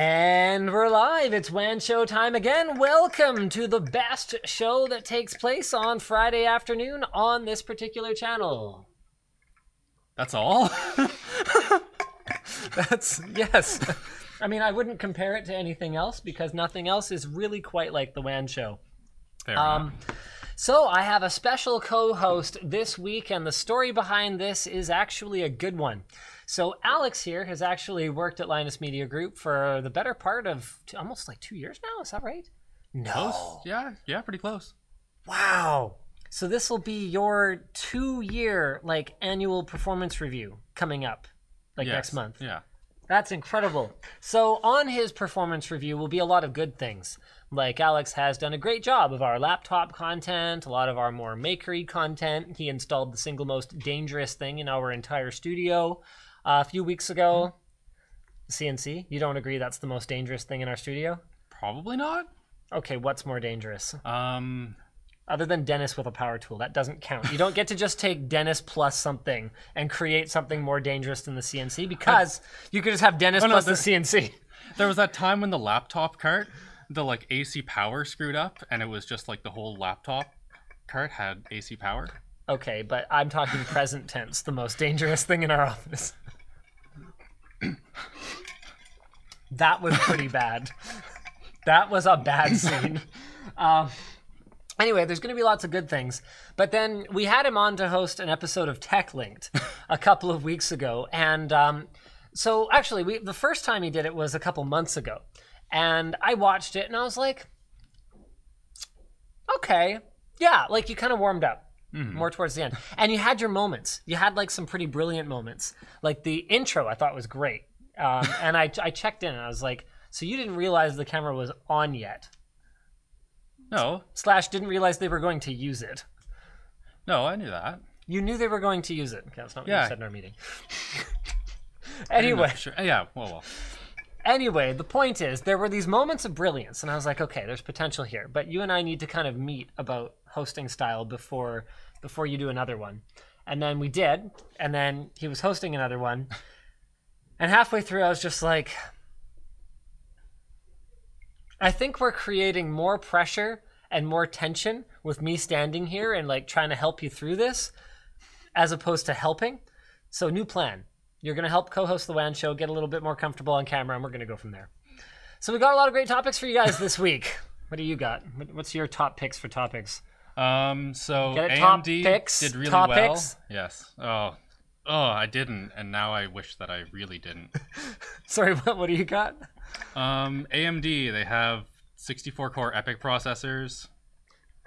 And we're live. It's WAN Show time again. Welcome to the best show that takes place on Friday afternoon on this particular channel. That's all? That's, yes. I mean, I wouldn't compare it to anything else because nothing else is really quite like the WAN Show. Fair enough. So I have a special co-host this week, and the story behind this is actually a good one. So Alex here has actually worked at Linus Media Group for the better part of almost like 2 years now. Is that right? No. Close. Yeah, pretty close. Wow. So this will be your 2-year like annual performance review coming up like next month. Yeah. That's incredible. So on his performance review will be a lot of good things. Like Alex has done a great job of our laptop content, a lot of our more makery content. He installed the single most dangerous thing in our entire studio a few weeks ago. CNC, you don't agree that's the most dangerous thing in our studio? Probably not. Okay, what's more dangerous? Other than Dennis with a power tool, that doesn't count. You don't get to just take Dennis plus something and create something more dangerous than the CNC because you could just have Dennis plus the CNC. There was that time when the laptop cart, the like AC power screwed up, and it was just like the whole laptop cart had AC power. Okay, but I'm talking present tense, the most dangerous thing in our office. That was pretty bad. That was a bad scene. Anyway, there's going to be lots of good things. But then we had him on to host an episode of TechLinked a couple of weeks ago. And so actually, the first time he did it was a couple months ago. And I watched it and I was like, okay, yeah, like you kind of warmed up more towards the end. And you had your moments. You had like some pretty brilliant moments. Like the intro I thought was great. And I checked in and I was like, so you didn't realize the camera was on yet? No. Slash didn't realize they were going to use it. No, I knew that. You knew they were going to use it. Okay, that's not what you said in our meeting. Anyway. Sure. Yeah, well. Anyway, the point is, there were these moments of brilliance, and I was like, okay, there's potential here, but you and I need to kind of meet about hosting style before you do another one. And then we did, and then he was hosting another one, and halfway through I was just like, I think we're creating more pressure and more tension with me standing here and like trying to help you through this as opposed to helping. So new plan. You're going to help co-host the WAN Show, get a little bit more comfortable on camera, and we're going to go from there. So we got a lot of great topics for you guys this week. What do you got? What's your top picks for topics? So AMD did really well. Yes. Oh, I didn't, and now I wish that I really didn't. Sorry, what do you got? AMD, they have 64-core EPYC processors.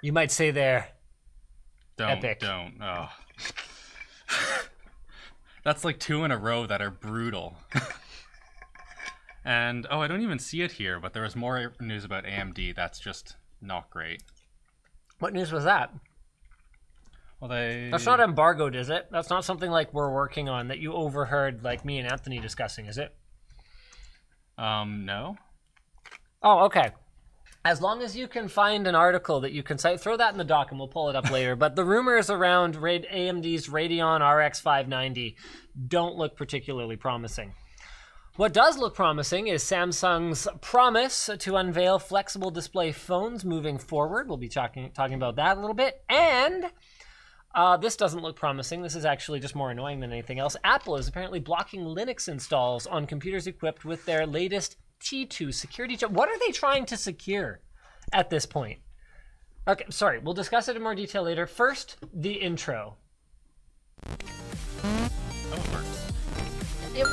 You might say there. Don't. Oh. That's like two in a row that are brutal. And, oh, I don't even see it here, but there was more news about AMD that's just not great. What news was that? Well, that's not embargoed, is it? That's not something like we're working on that you overheard like me and Anthony discussing, is it? No. Oh, okay. As long as you can find an article that you can cite, throw that in the doc and we'll pull it up later. But the rumors around AMD's Radeon RX 590 don't look particularly promising. What does look promising is Samsung's promise to unveil flexible display phones moving forward. We'll be talking about that a little bit. And this doesn't look promising. This is actually just more annoying than anything else. Apple is apparently blocking Linux installs on computers equipped with their latest T2 security chip. What are they trying to secure at this point? Okay, sorry, we'll discuss it in more detail later. First, the intro. Oh, it works.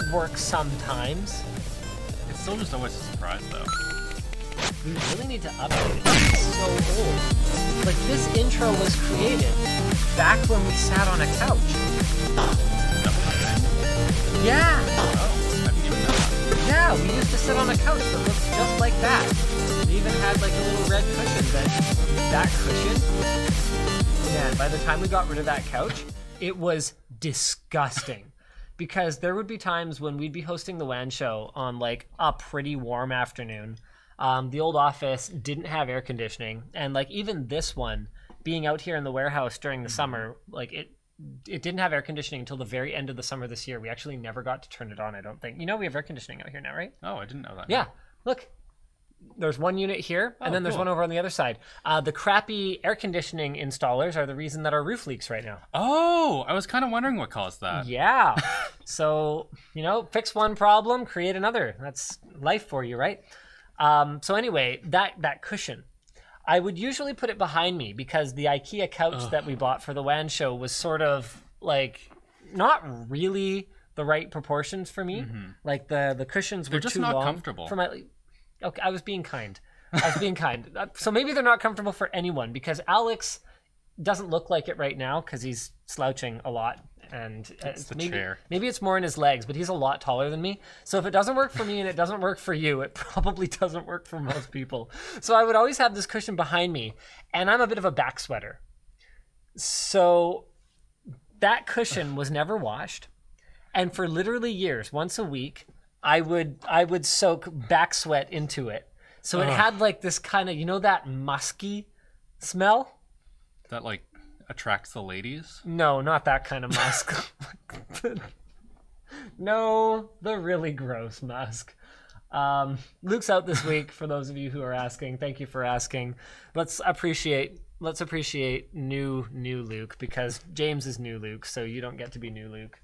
It works sometimes. It's still just always a surprise, though. We really need to update it. It's so old. Like, this intro was created back when we sat on a couch. Yeah! Oh, I didn't even know that. Yeah, we used to sit on a couch that looked just like that. We even had like a little red cushion that cushion. Man, by the time we got rid of that couch, it was disgusting. Because there would be times when we'd be hosting the WAN Show on like a pretty warm afternoon. The old office didn't have air conditioning. And like even this one, being out here in the warehouse during the summer, like it didn't have air conditioning until the very end of the summer this year. We actually never got to turn it on, I don't think. You know we have air conditioning out here now, right? Oh, I didn't know that. Yeah. Look, there's one unit here, and then there's one over on the other side. The crappy air conditioning installers are the reason that our roof leaks right now. Oh, I was kind of wondering what caused that. Yeah. So, you know, fix one problem, create another. That's life for you, right? So anyway, that cushion. I would usually put it behind me because the IKEA couch that we bought for the WAN Show was sort of like not really the right proportions for me. Mm-hmm. Like the cushions were just too long. They're just not comfortable. For my, okay, I was being kind. I was being kind. So maybe they're not comfortable for anyone because Alex doesn't look like it right now because he's slouching a lot. And it's the chair. Maybe it's more in his legs, but he's a lot taller than me. So if it doesn't work for me and it doesn't work for you, it probably doesn't work for most people. So I would always have this cushion behind me, and I'm a bit of a back sweater. So that cushion was never washed. And for literally years, once a week, I would soak back sweat into it. So it had like this kind of, you know, that musky smell? That like attracts the ladies? No, not that kind of musk. No, the really gross musk. Luke's out this week, for those of you who are asking. Thank you for asking. Let's appreciate new Luke, because James is new Luke, so you don't get to be new Luke.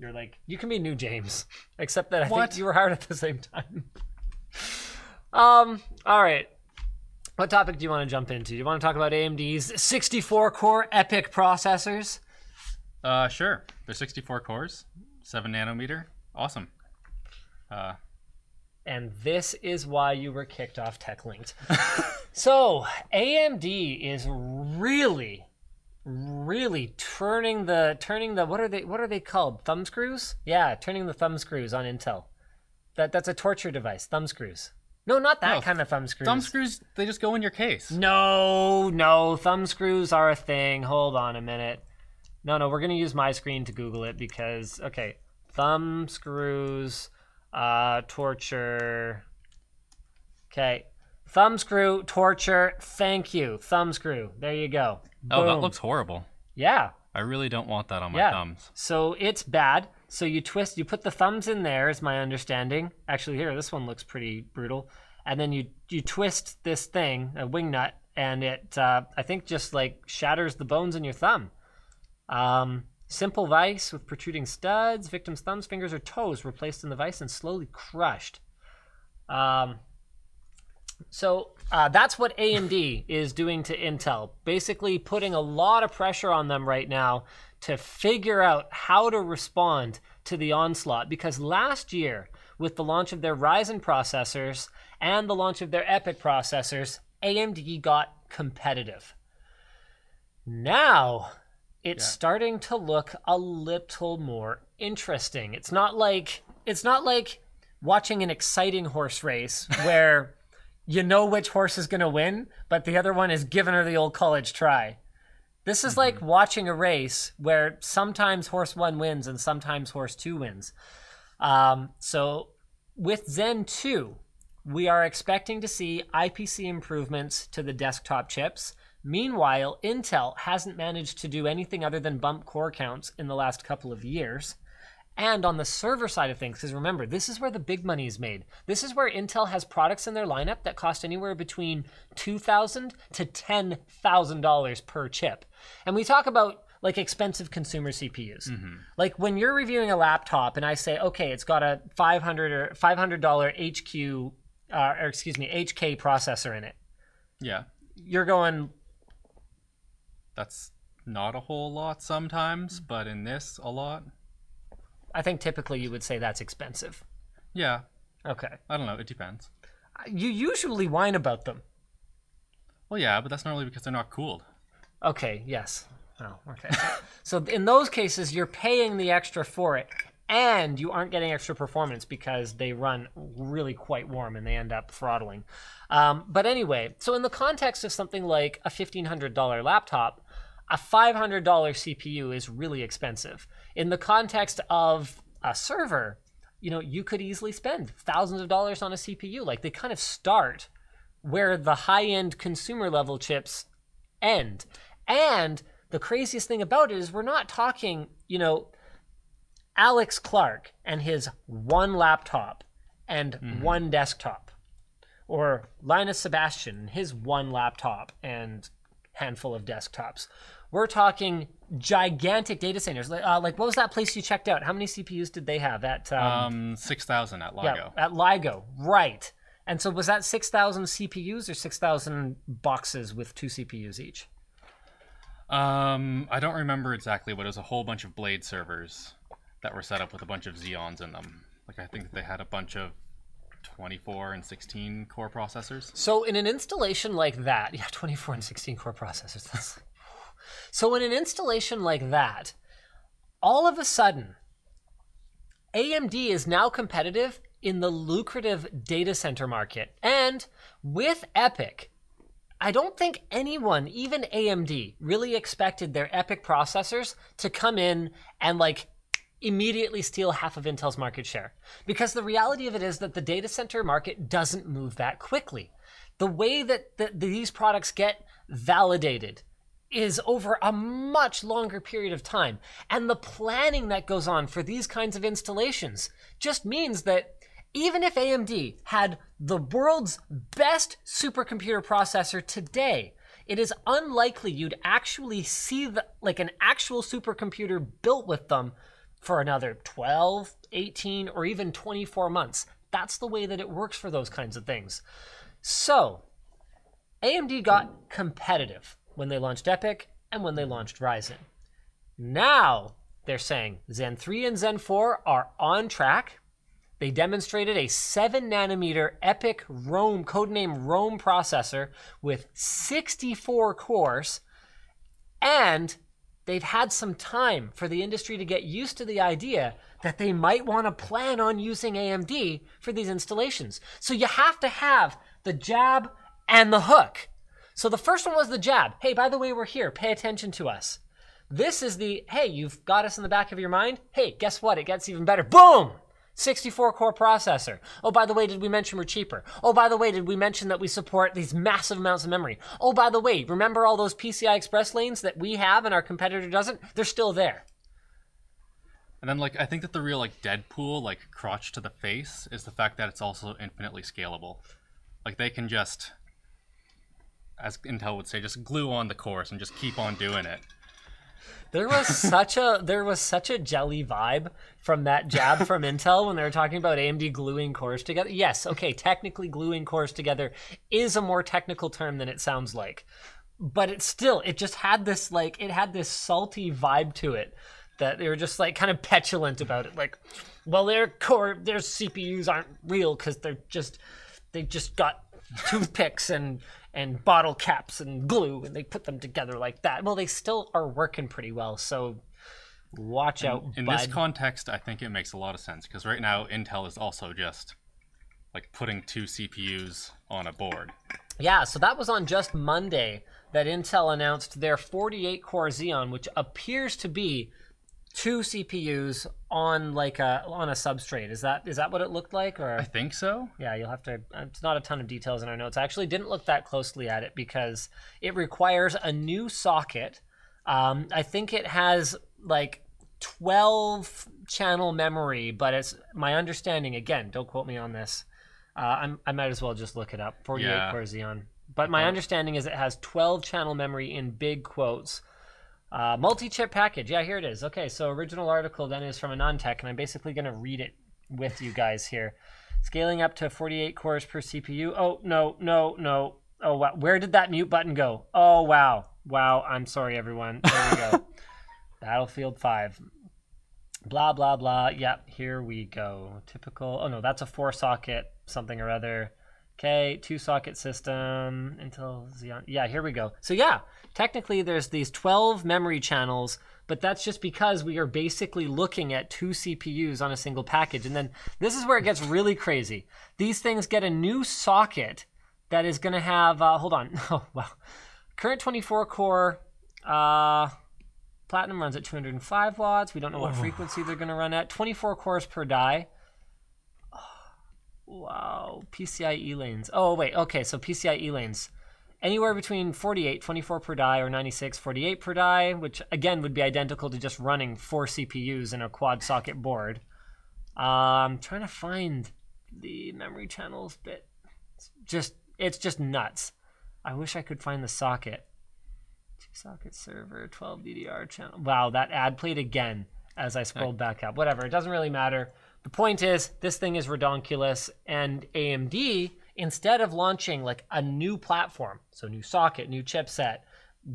You're like, you can be new James, except that I think you were hired at the same time. All right. What topic do you want to jump into? Do you want to talk about AMD's 64-core EPYC processors? Sure. They're 64 cores, 7 nanometer. Awesome. And this is why you were kicked off TechLinked. So AMD is really turning the what are they called? Thumb screws? Yeah, turning the thumb screws on Intel. That's a torture device. Thumb screws. No, not that kind of thumb screws. Thumb screws, they just go in your case. No, thumb screws are a thing. Hold on a minute. No, we're going to use my screen to Google it because, okay, thumb screws, torture. Okay, thumb screw, torture, thank you. Thumb screw, there you go. Boom. Oh, that looks horrible. Yeah. I really don't want that on my thumbs. So it's bad. So you twist, you put the thumbs in there, is my understanding. Actually, here, this one looks pretty brutal. And then you twist this thing, a wing nut, and it, I think, just like shatters the bones in your thumb. Simple vice with protruding studs. Victim's thumbs, fingers, or toes were placed in the vice and slowly crushed. So that's what AMD is doing to Intel. Basically putting a lot of pressure on them right now to figure out how to respond to the onslaught, because last year, with the launch of their Ryzen processors and the launch of their EPYC processors, AMD got competitive. Now it's starting to look a little more interesting. It's not like watching an exciting horse race where you know which horse is going to win, but the other one is giving her the old college try. This is like watching a race where sometimes horse one wins and sometimes horse two wins. So with Zen 2, we are expecting to see IPC improvements to the desktop chips. Meanwhile, Intel hasn't managed to do anything other than bump core counts in the last couple of years. And on the server side of things, because remember, this is where the big money is made. This is where Intel has products in their lineup that cost anywhere between $2,000 to $10,000 per chip. And we talk about like expensive consumer CPUs. Mm-hmm. Like when you're reviewing a laptop and I say, okay, it's got a $500 HK processor in it. Yeah. You're going, that's not a whole lot sometimes, but in this a lot. I think typically you would say that's expensive. Yeah. Okay. I don't know. It depends. You usually whine about them. Well, yeah, but that's normally because they're not cooled. Okay. Yes. Oh, okay. So in those cases, you're paying the extra for it, and you aren't getting extra performance because they run really quite warm and they end up throttling. But anyway, so in the context of something like a $1,500 laptop, a $500 CPU is really expensive. In the context of a server, you know, you could easily spend thousands of dollars on a CPU. Like they kind of start where the high-end consumer level chips end. And the craziest thing about it is we're not talking, you know, Alex Clark and his one laptop and one desktop. or Linus Sebastian and his one laptop and handful of desktops. We're talking gigantic data centers. Like, what was that place you checked out? How many CPUs did they have at? 6,000 at LIGO. Yeah, at LIGO, right. And so was that 6,000 CPUs or 6,000 boxes with 2 CPUs each? I don't remember exactly, but it was a whole bunch of Blade servers that were set up with a bunch of Xeons in them. Like, I think that they had a bunch of 24 and 16 core processors. So in an installation like that, yeah, 24 and 16 core processors. That's like, so in an installation like that, all of a sudden, AMD is now competitive in the lucrative data center market. And with EPYC, I don't think anyone, even AMD, really expected their EPYC processors to come in and like immediately steal half of Intel's market share. Because the reality of it is that the data center market doesn't move that quickly. The way that these products get validated is over a much longer period of time. And the planning that goes on for these kinds of installations just means that even if AMD had the world's best supercomputer processor today, it is unlikely you'd actually see like an actual supercomputer built with them for another 12, 18, or even 24 months. That's the way that it works for those kinds of things. So AMD got competitive when they launched EPYC and when they launched Ryzen. Now they're saying Zen 3 and Zen 4 are on track. They demonstrated a 7-nanometer EPYC Rome, codename Rome processor with 64 cores. And they've had some time for the industry to get used to the idea that they might want to plan on using AMD for these installations. So you have to have the jab and the hook. So the first one was the jab. Hey, by the way, we're here. Pay attention to us. This is the, hey, you've got us in the back of your mind. Hey, guess what? It gets even better. Boom! 64-core processor. Oh, by the way, did we mention we're cheaper? Oh, by the way, did we mention that we support these massive amounts of memory? Oh, by the way, remember all those PCI Express lanes that we have and our competitor doesn't? They're still there. And then, like, I think that the real, like, Deadpool, like, crotch to the face is the fact that it's also infinitely scalable. Like, they can just, as Intel would say, just glue on the cores and just keep on doing it. There was such a jelly vibe from that jab from Intel when they were talking about AMD gluing cores together. Yes, okay, technically gluing cores together is a more technical term than it sounds like. But it's still, it just had this like, it had this salty vibe to it that they were just like kind of petulant about it. Like, well, their CPUs aren't real because they're just, they just got toothpicks and bottle caps and glue, and they put them together like that. Well, they still are working pretty well, so watch out. In this context, I think it makes a lot of sense, because right now Intel is also just like putting 2 CPUs on a board. Yeah, so that was on just Monday that Intel announced their 48-core Xeon, which appears to be 2 CPUs on like on a substrate. Is that what it looked like? Or I think so. Yeah, you'll have to. It's not a ton of details in our notes. I actually didn't look that closely at it because it requires a new socket. I think it has like 12 channel memory, but it's my understanding. Again, don't quote me on this. I might as well just look it up. 48 core Xeon. But my understanding is it has 12 channel memory in big quotes. Multi-chip package. Yeah, here it is. Okay, so original article then is from a non-tech, and I'm basically going to read it with you guys here. Scaling up to 48 cores per CPU. Oh, no, no, no. Oh, wow. Where did that mute button go? Oh, wow. Wow. I'm sorry, everyone. There we go. Battlefield 5. Blah, blah, blah. Yep, here we go. Typical. Oh, no, that's a 4-socket something or other. Okay, 2-socket system, Intel Xeon. Yeah, here we go. So yeah, technically there's these 12 memory channels, but that's just because we are basically looking at 2 CPUs on a single package. And then this is where it gets really crazy. These things get a new socket that is going to have, hold on, oh, wow. Current 24-core Platinum runs at 205 watts. We don't know what frequency they're going to run at. 24 cores per die. Wow, PCIe lanes. Oh, wait, okay, so PCIe lanes. Anywhere between 48, 24 per die, or 96, 48 per die, which, again, would be identical to just running 4 CPUs in a quad-socket board. I'm trying to find the memory channels bit. It's just nuts. I wish I could find the socket. Socket server, 12 DDR channel. Wow, that ad played again as I scrolled back up. Whatever, it doesn't really matter. The point is, this thing is redonkulous, and AMD, instead of launching like a new platform, so new socket, new chipset,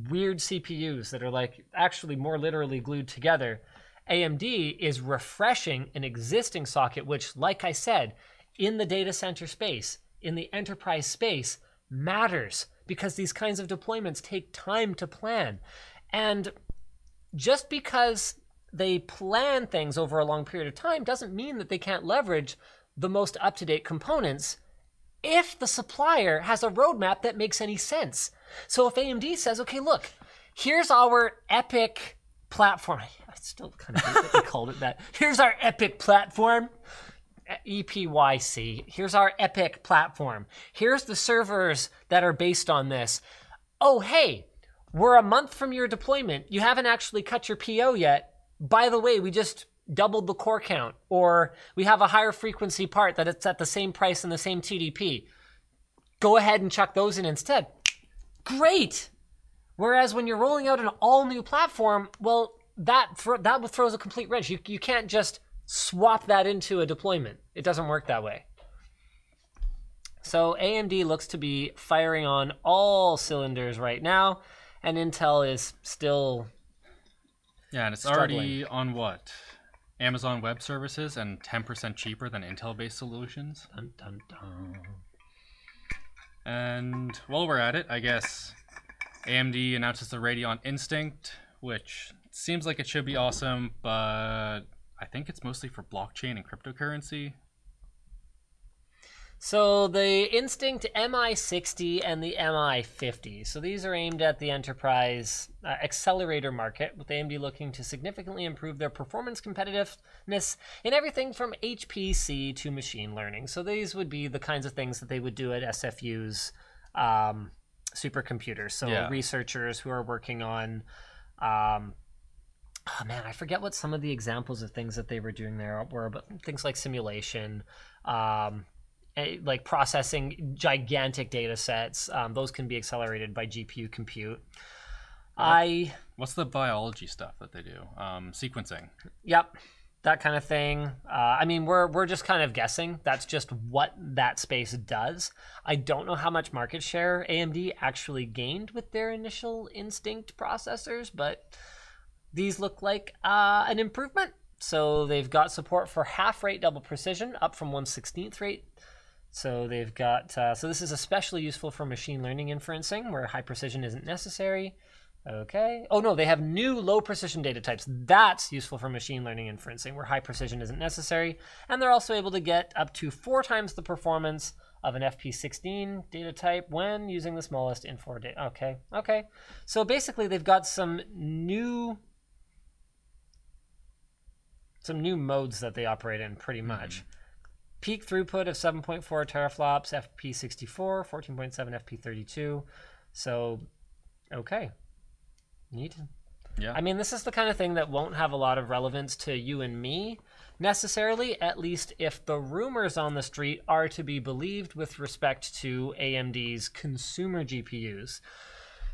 weird CPUs that are like actually more literally glued together, AMD is refreshing an existing socket, which, like I said, in the data center space, in the enterprise space, matters, because these kinds of deployments take time to plan. And just because they plan things over a long period of time doesn't mean that they can't leverage the most up-to-date components if the supplier has a roadmap that makes any sense. So if AMD says, okay, look, here's our EPYC platform. I still kind of hate that they called it that. Here's our EPYC platform. EPYC. Here's our EPYC platform. Here's the servers that are based on this. Oh, hey, we're a month from your deployment. You haven't actually cut your PO yet. By the way, we just doubled the core count, or we have a higher frequency part that it's at the same price and the same TDP. Go ahead and chuck those in instead. Great. Whereas when you're rolling out an all new platform, well, that throws a complete wrench. You can't just swap that into a deployment. It doesn't work that way. So AMD looks to be firing on all cylinders right now, and Intel is still and it's struggling. Already on what? Amazon Web Services, and 10% cheaper than Intel-based solutions. Dun, dun, dun. And while we're at it, I guess AMD announces the Radeon Instinct, which seems like it should be awesome, but I think it's mostly for blockchain and cryptocurrency. So the Instinct MI60 and the MI50. So these are aimed at the enterprise accelerator market, with AMD looking to significantly improve their performance competitiveness in everything from HPC to machine learning. So these would be the kinds of things that they would do at SFU's supercomputers. So researchers who are working on... oh man, I forget what some of the examples of things that they were doing there were, but things like simulation, like processing gigantic data sets, those can be accelerated by GPU compute. What's the biology stuff that they do? Sequencing. Yep, that kind of thing. I mean, we're just kind of guessing. That's just what that space does. I don't know how much market share AMD actually gained with their initial Instinct processors, but these look like an improvement. So they've got support for half rate double precision, up from 1/16 rate. So they've got, so this is especially useful for machine learning inferencing, where high precision isn't necessary. Okay. Oh no, they have new low precision data types. That's useful for machine learning inferencing, where high precision isn't necessary. And they're also able to get up to 4 times the performance of an FP16 data type when using the smallest Infor data. Okay. Okay. So basically they've got some new modes that they operate in, pretty much. Peak throughput of 7.4 teraflops, FP64, 14.7 FP32. So, okay. Neat. Yeah. I mean, this is the kind of thing that won't have a lot of relevance to you and me necessarily, at least if the rumors on the street are to be believed with respect to AMD's consumer GPUs.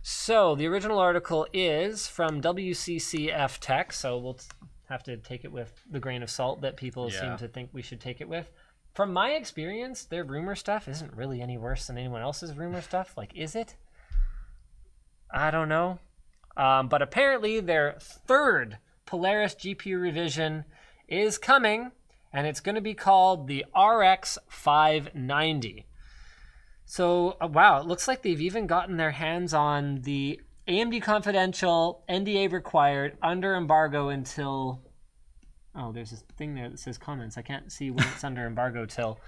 So, the original article is from WCCF Tech, so we'll have to take it with the grain of salt that people seem to think we should take it with. From my experience, their rumor stuff isn't really any worse than anyone else's rumor stuff. Like, is it? I don't know. But apparently their third Polaris GPU revision is coming, and it's going to be called the RX 590. So, wow, it looks like they've even gotten their hands on the AMD confidential, NDA required, under embargo until... Oh, there's this thing there that says comments. I can't see when it's under embargo till.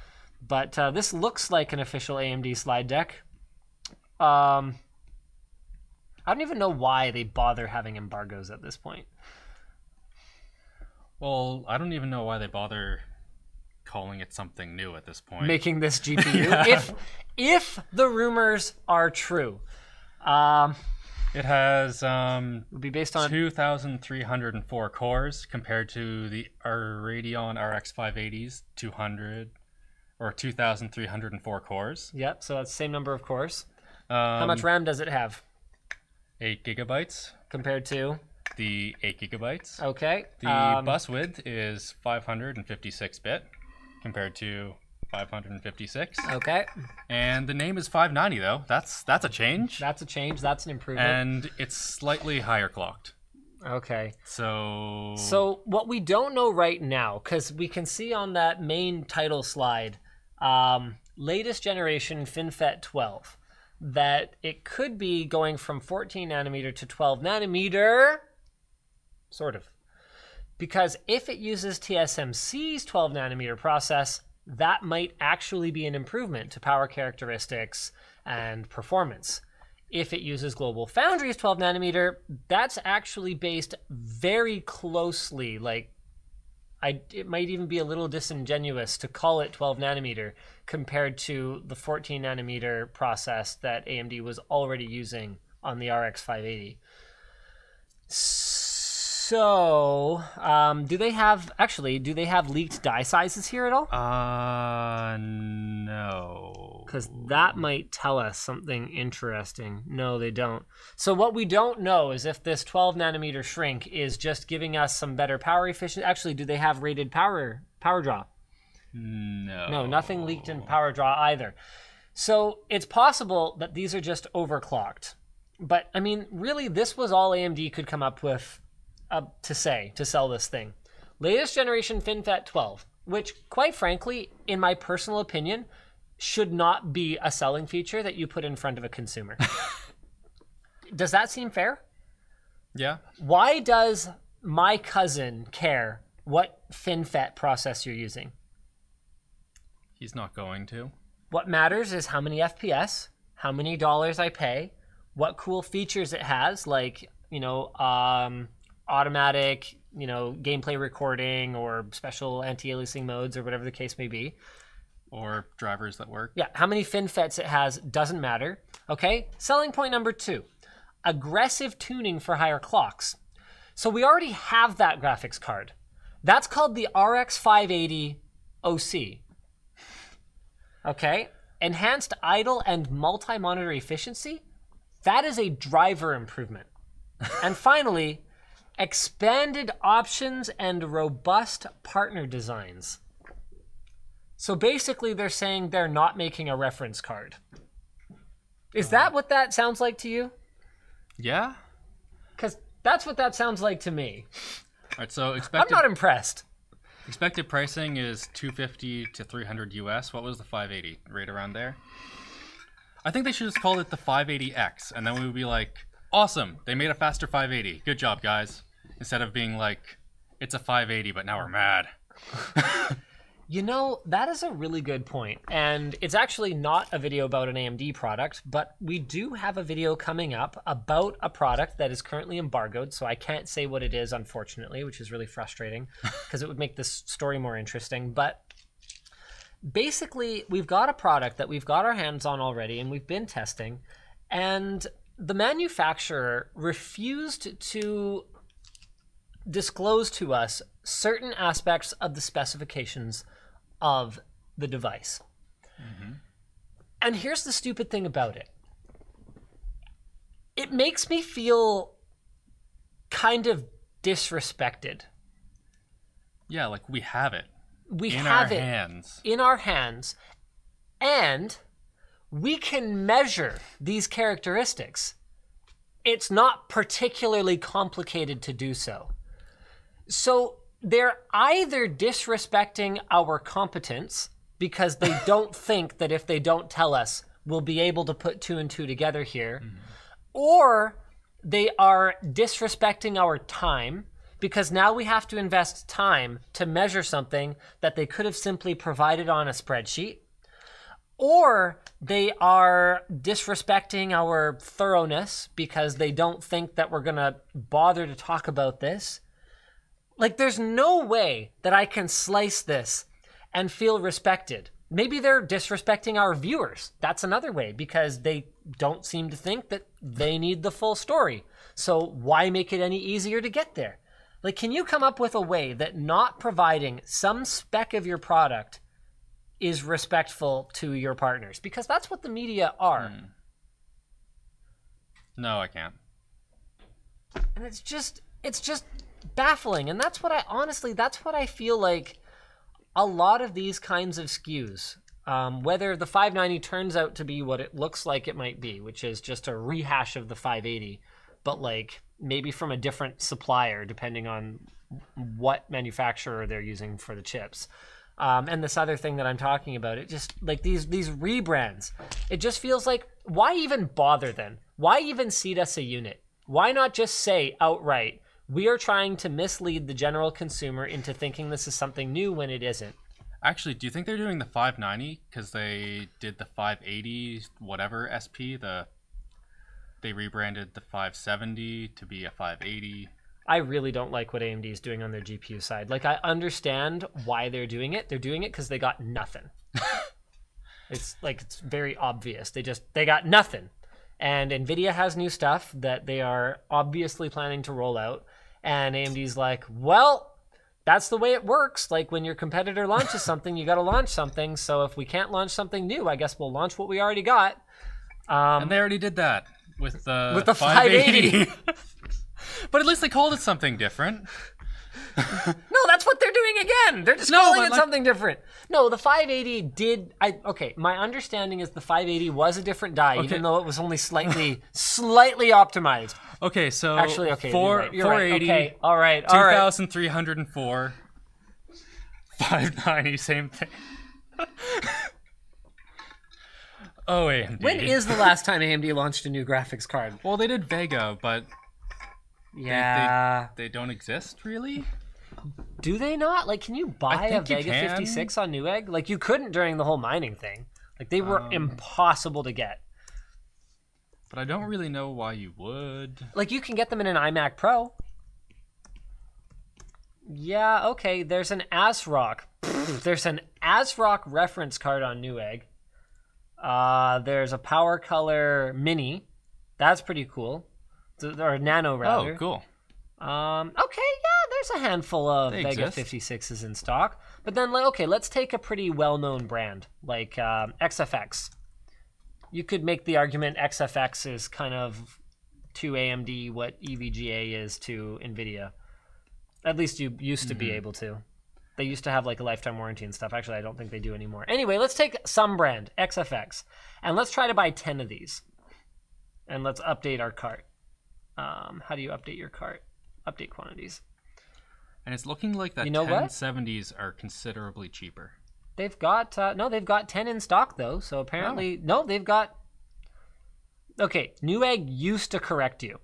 But this looks like an official AMD slide deck. I don't even know why they bother having embargoes at this point. Well, I don't even know why they bother calling it something new at this point. Making this GPU. If the rumors are true. It has it'll be based on 2,304 cores compared to the Radeon RX 580's 200 or 2,304 cores. Yep, so that's the same number of cores. How much RAM does it have? 8 gigabytes. Compared to? The 8 gigabytes. Okay. The bus width is 556 bit compared to 556. Okay. And the name is 590 though. That's a change. That's a change. That's an improvement. And it's slightly higher clocked. Okay. So what we don't know right now, because we can see on that main title slide, latest generation FinFET 12, that it could be going from 14 nanometer to 12 nanometer, sort of, because if it uses TSMC's 12 nanometer process, that might actually be an improvement to power characteristics and performance. If it uses GlobalFoundries 12 nanometer, that's actually based very closely. Like, it might even be a little disingenuous to call it 12 nanometer compared to the 14 nanometer process that AMD was already using on the RX 580. So, do they have leaked die sizes here at all? No. Because that might tell us something interesting. No, they don't. So what we don't know is if this 12 nanometer shrink is just giving us some better power efficiency. Actually, do they have rated power draw? No. No, nothing leaked in power draw either. So it's possible that these are just overclocked. But I mean, really, this was all AMD could come up with to sell this thing. Latest generation FinFET 12, which quite frankly, in my personal opinion, should not be a selling feature that you put in front of a consumer. Does that seem fair? Yeah. Why does my cousin care what FinFET process you're using? He's not going to. What matters is how many FPS, how many dollars I pay, what cool features it has, like, you know, automatic, you know, gameplay recording or special anti-aliasing modes or whatever the case may be. Or drivers that work. Yeah, how many FinFETs it has doesn't matter. Okay, selling point number 2, aggressive tuning for higher clocks. So we already have that graphics card. That's called the RX 580 OC. Okay, enhanced idle and multi-monitor efficiency. That is a driver improvement. And finally, expanded options and robust partner designs. So basically they're saying they're not making a reference card. Is that what that sounds like to you? Yeah. Because that's what that sounds like to me. All right, so I'm not impressed. Expected pricing is $250 to $300 US. What was the 580? Right around there? I think they should just call it the 580X, and then we would be like, awesome, they made a faster 580. Good job, guys. Instead of being like, it's a 580, but now we're mad. You know, that is a really good point. And it's actually not a video about an AMD product, but we do have a video coming up about a product that is currently embargoed. So I can't say what it is, unfortunately, which is really frustrating because it would make this story more interesting. But basically, we've got a product that we've got our hands on already and we've been testing. And the manufacturer refused to disclose to us certain aspects of the specifications of the device. Mm-hmm. And here's the stupid thing about it. It makes me feel kind of disrespected. Yeah, like we have it. We have it in our hands. And we can measure these characteristics. It's not particularly complicated to do so. So they're either disrespecting our competence because they don't think that if they don't tell us, we'll be able to put 2 and 2 together here, mm-hmm. or they are disrespecting our time because now we have to invest time to measure something that they could have simply provided on a spreadsheet. Or they are disrespecting our thoroughness because they don't think that we're going to bother to talk about this. Like, there's no way that I can slice this and feel respected. Maybe they're disrespecting our viewers. That's another way, because they don't seem to think that they need the full story. So why make it any easier to get there? Like, can you come up with a way that not providing some spec of your product is respectful to your partners, because that's what the media are. Mm. No, I can't. And it's just baffling. And that's what I honestly, that's what I feel like a lot of these kinds of SKUs, whether the 590 turns out to be what it looks like it might be, which is just a rehash of the 580, but like maybe from a different supplier, depending on what manufacturer they're using for the chips. And this other thing that I'm talking about, it just like these rebrands, it just feels like, why even bother then? Why even seed us a unit? Why not just say outright, we are trying to mislead the general consumer into thinking this is something new when it isn't. Actually, do you think they're doing the 590 because they did the 580 whatever SP? They rebranded the 570 to be a 580. I really don't like what AMD is doing on their GPU side. Like, I understand why they're doing it. They're doing it because they got nothing. It's like, it's very obvious. They got nothing. And NVIDIA has new stuff that they are obviously planning to roll out. And AMD's like, well, that's the way it works. Like, when your competitor launches something, you got to launch something. So if we can't launch something new, I guess we'll launch what we already got. And they already did that with the 580. But at least they called it something different. No, that's what they're doing again. They're just calling it like something different. No, the 580 did. Okay, my understanding is the 580 was a different die, even though it was only slightly, slightly optimized. Okay, so actually, okay, you're right. 480. Right. Okay, all right, 2,304. 590, same thing. Oh, AMD. When is the last time AMD launched a new graphics card? Well, they did Vega, but. Yeah, they don't exist really. Do they not? Like, can you buy a Vega 56 on Newegg? Like, you couldn't during the whole mining thing. Like, they were impossible to get. But I don't really know why you would. Like, you can get them in an iMac Pro. Yeah, okay. There's an ASRock. There's an ASRock reference card on Newegg. There's a Power Color Mini. That's pretty cool. Or Nano, rather. Oh, cool. Okay, yeah, there's a handful of Vega 56s in stock. But then, okay, let's take a pretty well-known brand, like XFX. You could make the argument XFX is kind of to AMD what EVGA is to NVIDIA. At least you used to be able to. They used to have like a lifetime warranty and stuff. Actually, I don't think they do anymore. Anyway, let's take some brand, XFX, and let's try to buy 10 of these. And let's update our cart. How do you update your cart? Update quantities. And it's looking like that 1070s are considerably cheaper. They've got, no, they've got 10 in stock though. So apparently, no, they've got, okay, Newegg used to correct you.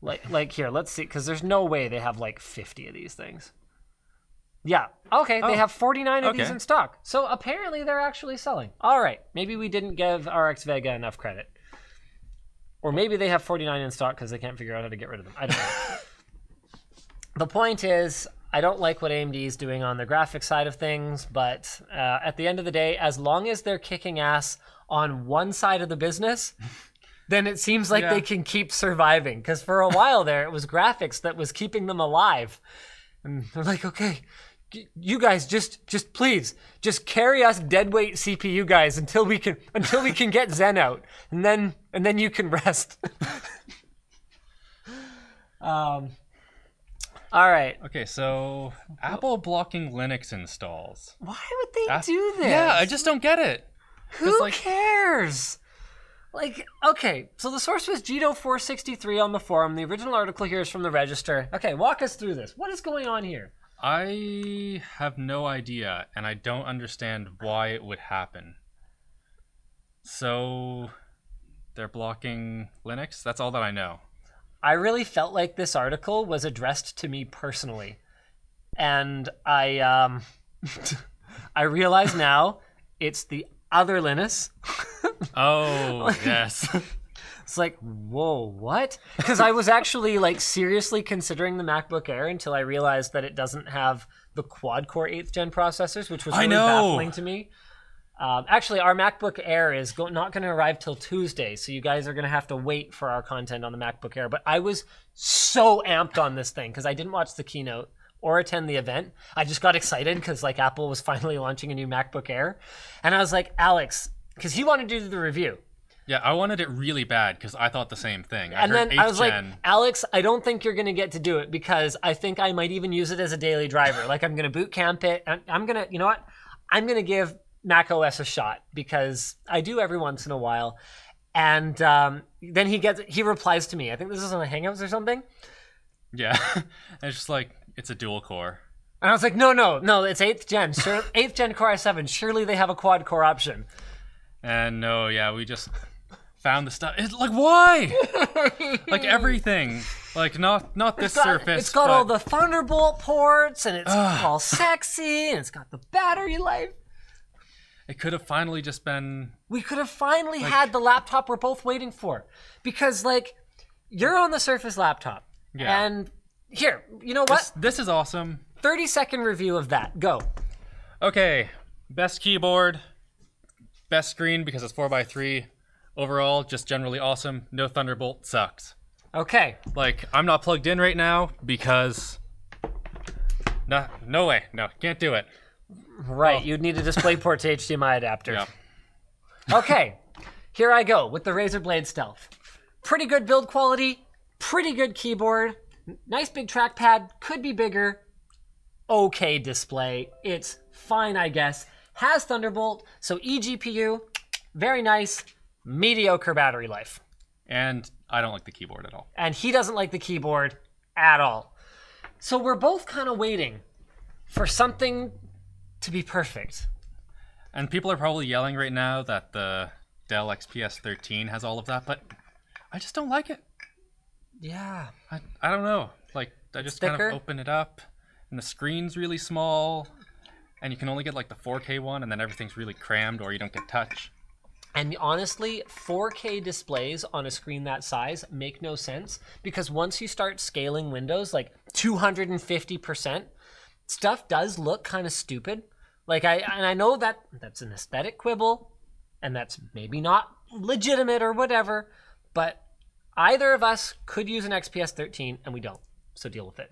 Like here, let's see, because there's no way they have like 50 of these things. Yeah, okay, they have 49 of these in stock. So apparently they're actually selling. All right, maybe we didn't give RX Vega enough credit. Or maybe they have 49 in stock because they can't figure out how to get rid of them. I don't know. The point is, I don't like what AMD is doing on the graphics side of things, but at the end of the day, as long as they're kicking ass on one side of the business, then it seems like they can keep surviving. Because for a while there, it was graphics that was keeping them alive. And they're like, okay, you guys just please just carry us deadweight CPU guys until we can get Zen out, and then you can rest. All right. Okay, so Apple blocking Linux installs. Why would they do this? Yeah, I just don't get it. Who cares? Like, okay, so the source was Gito463 on the forum. The original article here is from the Register. Okay, walk us through this. What is going on here? I have no idea, and I don't understand why it would happen. So they're blocking Linux? That's all that I know. I really felt like this article was addressed to me personally. And I I realize now it's the other Linus. Oh, yes. It's like, whoa, what? Because I was actually like seriously considering the MacBook Air until I realized that it doesn't have the quad-core 8th gen processors, which was really baffling to me. Actually, our MacBook Air is not going to arrive till Tuesday, so you guys are going to have to wait for our content on the MacBook Air. But I was so amped on this thing because I didn't watch the keynote or attend the event. I just got excited because like Apple was finally launching a new MacBook Air. And I was like, Alex, because he wanted to do the review. Yeah, I wanted it really bad because I thought the same thing. And then I was like, Alex, I don't think you're going to get to do it because I think I might even use it as a daily driver. Like I'm going to boot camp it. And I'm going to, you know what? I'm going to give Mac OS a shot because I do every once in a while. And then he replies to me. I think this is on the Hangouts or something. Yeah. It's just like, it's a dual core. And I was like, no, it's 8th gen. 8th gen Core i7. Surely they have a quad core option. And no, yeah, we just found the stuff. It's like, why? Like everything. Like not this surface. It's got all the Thunderbolt ports, and it's all sexy, and it's got the battery life. It could have finally just been... We could have finally had the laptop we're both waiting for. Because, like, you're on the Surface laptop. Yeah. And here, you know what? This is awesome. 30-second review of that. Go. Okay. Best keyboard. Best screen because it's 4x3. Overall, just generally awesome. No Thunderbolt. Sucks. Okay. Like, I'm not plugged in right now because... No way. No, can't do it. Right, you'd need a DisplayPort to HDMI adapter. Yeah. Okay, here I go with the Razer Blade Stealth. Pretty good build quality, pretty good keyboard, nice big trackpad, could be bigger. Okay display, it's fine I guess. Has Thunderbolt, so eGPU, very nice, mediocre battery life. And I don't like the keyboard at all. And he doesn't like the keyboard at all. So we're both kind of waiting for something to be perfect. And people are probably yelling right now that the Dell XPS 13 has all of that, but I just don't like it. Yeah. I don't know. Like, I just kind of open it up, and the screen's really small, and you can only get, like, the 4K one, and then everything's really crammed, or you don't get touch. And honestly, 4K displays on a screen that size make no sense, because once you start scaling windows, like, 250%, stuff does look kind of stupid. Like I know that that's an aesthetic quibble and that's maybe not legitimate or whatever, but either of us could use an XPS 13 and we don't, so deal with it.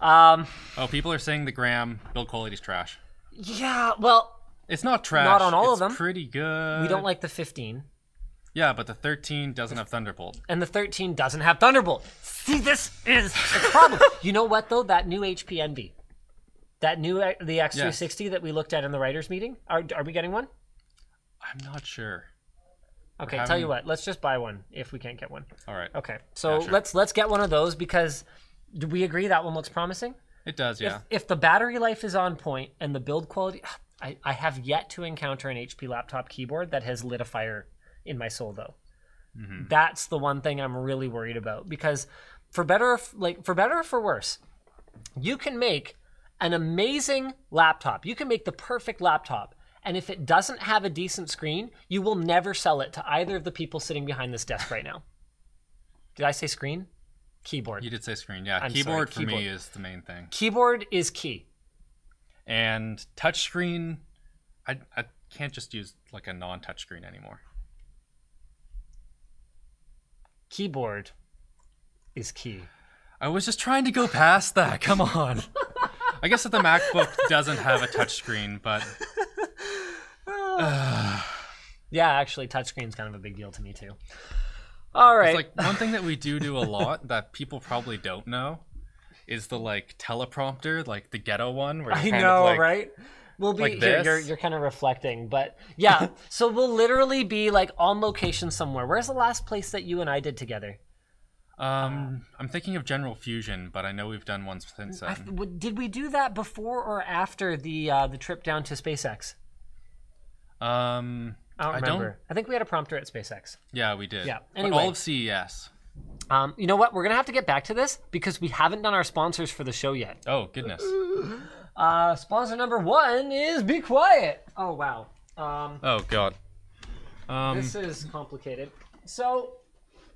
Oh, people are saying the Graham build quality is trash. Yeah, well, it's not trash. Not on all of them. It's pretty good. We don't like the 15. Yeah, but the 13 doesn't have Thunderbolt. And the 13 doesn't have Thunderbolt. See, this is a problem. You know what though? That new HP Envy. That new, the X360 that we looked at in the writers' meeting. Are we getting one? I'm not sure. Okay, tell you what. Let's just buy one if we can't get one. All right. Okay, so yeah, sure. let's get one of those because do we agree that one looks promising? It does, yeah. If the battery life is on point and the build quality, I have yet to encounter an HP laptop keyboard that has lit a fire in my soul, though. Mm-hmm. That's the one thing I'm really worried about because for better or for worse, you can make an amazing laptop. You can make the perfect laptop. And if it doesn't have a decent screen, you will never sell it to either of the people sitting behind this desk right now. Did I say screen? Keyboard. You did say screen, yeah. Keyboard for me is the main thing. Keyboard is key. And touchscreen, I can't just use like a non-touchscreen anymore. Keyboard is key. I was just trying to go past that. Come on. I guess that the MacBook doesn't have a touchscreen, but... yeah, actually, touchscreen's kind of a big deal to me, too. All right. It's like, one thing that we do a lot that people probably don't know is the, like, teleprompter, like the ghetto one. Where I know, right? We'll be, like here, you're kind of reflecting, but yeah. So we'll literally be, like, on location somewhere. Where's the last place that you and I did together? I'm thinking of General Fusion, but I know we've done one since then. Did we do that before or after the trip down to SpaceX? I don't remember. I think we had a prompter at SpaceX. Yeah, we did. Yeah. Anyway, but all of CES. You know what? We're gonna have to get back to this because we haven't done our sponsors for the show yet. Oh goodness. Sponsor number one is Be Quiet. Oh wow. Oh god. This is complicated. So.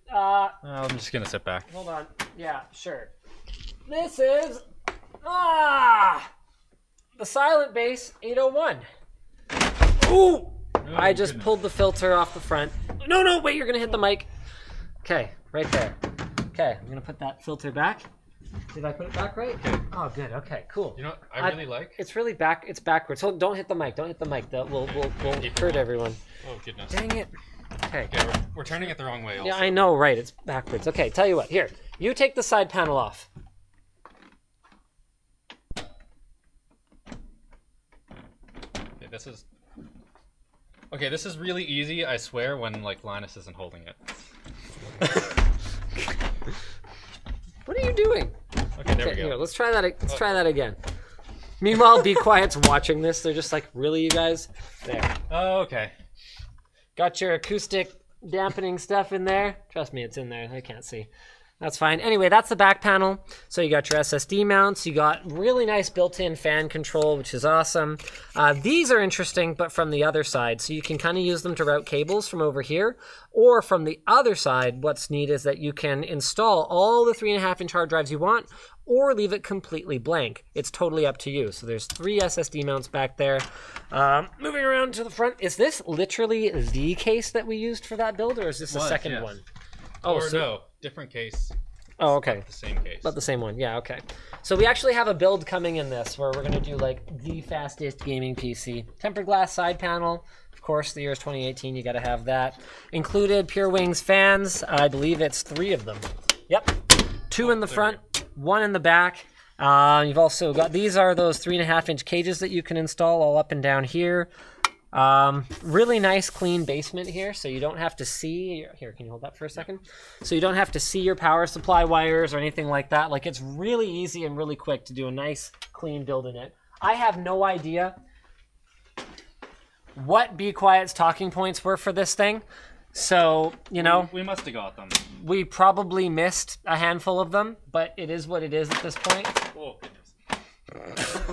I'm just gonna sit back. Hold on. Yeah, sure. This is the Silent Base 801. Ooh! I just pulled the filter off the front. No, wait, you're gonna hit the mic. Okay, right there. Okay, I'm gonna put that filter back. Did I put it back right? Okay. Oh, good. Okay, cool. You know what I really like? It's really back. It's backwards. So don't hit the mic. Don't hit the mic. That will hurt everyone. Oh goodness. Dang it. Okay. Okay, we're turning it the wrong way. Also. Yeah, I know, right? It's backwards. Okay, tell you what. Here, you take the side panel off. Okay, this is. Okay, this is really easy. I swear, when like Linus isn't holding it. What are you doing? Okay, there we go. Here, let's try that. Let's try that again. Meanwhile, Be Quiet's watching this. They're just like, really, you guys? There. Oh, okay. Got your acoustic dampening stuff in there. Trust me, it's in there. I can't see. That's fine. Anyway, that's the back panel. So you got your SSD mounts. You got really nice built-in fan control, which is awesome. These are interesting, but from the other side. So you can kind of use them to route cables from over here. Or from the other side, what's neat is that you can install all the 3.5-inch hard drives you want, or leave it completely blank. It's totally up to you. So there's 3 SSD mounts back there. Moving around to the front, is this literally the case that we used for that build, or is this the second one? Oh, or no, different case. Oh, okay. But the same case. But the same one, yeah, okay. So we actually have a build coming in this where we're gonna do like the fastest gaming PC. Tempered glass side panel. Of course, the year is 2018, you gotta have that. Included Pure Wings fans. I believe it's 3 of them. Yep, 2 in the front. 1 in the back. You've also got, these are those 3.5-inch cages that you can install all up and down here. Really nice clean basement here, so you don't have to see, here, can you hold that for a second? So you don't have to see your power supply wires or anything like that. Like, it's really easy and really quick to do a nice clean build in it. I have no idea what Be Quiet's talking points were for this thing. So, you know, we must have got them. We probably missed a handful of them, but it is what it is at this point. Oh, goodness.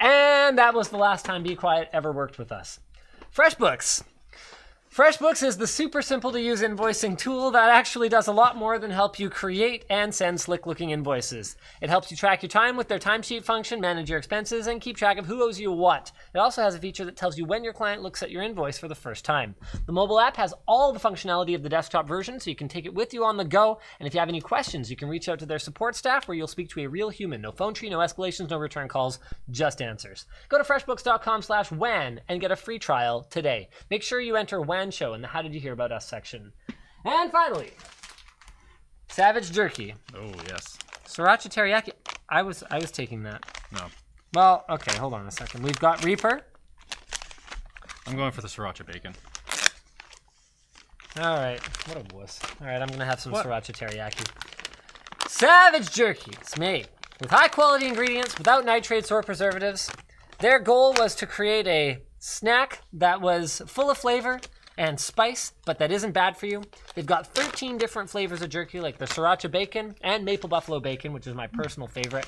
And that was the last time Be Quiet ever worked with us. FreshBooks. FreshBooks is the super simple to use invoicing tool that actually does a lot more than help you create and send slick looking invoices. It helps you track your time with their timesheet function, manage your expenses, and keep track of who owes you what. It also has a feature that tells you when your client looks at your invoice for the first time. The mobile app has all the functionality of the desktop version, so you can take it with you on the go. And if you have any questions, you can reach out to their support staff where you'll speak to a real human. No phone tree, no escalations, no return calls, just answers. Go to freshbooks.com/WAN and get a free trial today. Make sure you enter WAN Show in the How Did You Hear About Us section. And finally, Savage Jerky. Oh, yes. Sriracha teriyaki. I was taking that. No. Well, okay, hold on a second. We've got Reaper. I'm going for the sriracha bacon. All right. What a wuss. All right, I'm going to have some sriracha teriyaki. Savage Jerky. It's made with high-quality ingredients without nitrates or preservatives. Their goal was to create a snack that was full of flavor and spice, but that isn't bad for you. They've got 13 different flavors of jerky, like the sriracha bacon and maple buffalo bacon, which is my personal favorite.